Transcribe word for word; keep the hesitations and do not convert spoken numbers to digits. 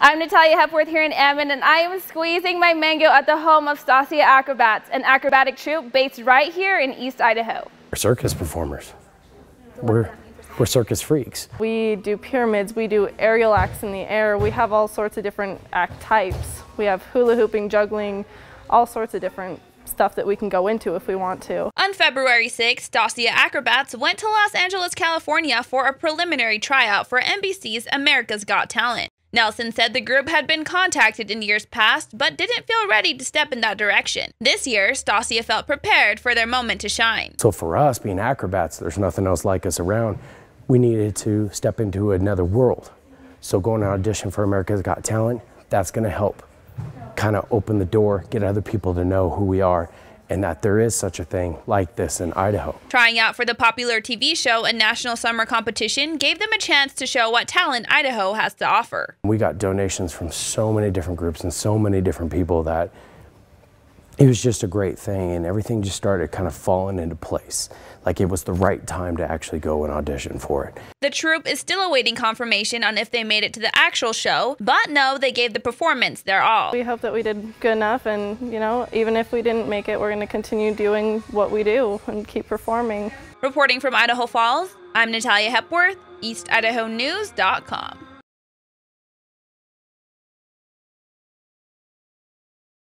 I'm Natalia Hepworth here in Ammon, and I am squeezing my mango at the home of Stasia Acrobats, an acrobatic troupe based right here in East Idaho. We're circus performers. We're, we're circus freaks. We do pyramids, we do aerial acts in the air, we have all sorts of different act types. We have hula hooping, juggling, all sorts of different stuff that we can go into if we want to. On February sixth, Stasia Acrobats went to Los Angeles, California for a preliminary tryout for N B C's America's Got Talent. Nelson said the group had been contacted in years past, but didn't feel ready to step in that direction. This year, Stasia felt prepared for their moment to shine. So for us, being acrobats, there's nothing else like us around. We needed to step into another world. So going to audition for America's Got Talent, that's going to help kind of open the door, get other people to know who we are, and that there is such a thing like this in Idaho. Trying out for the popular T V show and national summer competition gave them a chance to show what talent Idaho has to offer. We got donations from so many different groups and so many different people that it was just a great thing, and everything just started kind of falling into place. Like, it was the right time to actually go and audition for it. The troupe is still awaiting confirmation on if they made it to the actual show, but no, they gave the performance their all. We hope that we did good enough, and you know, even if we didn't make it, we're going to continue doing what we do and keep performing. Reporting from Idaho Falls, I'm Natalia Hepworth, East Idaho News dot com.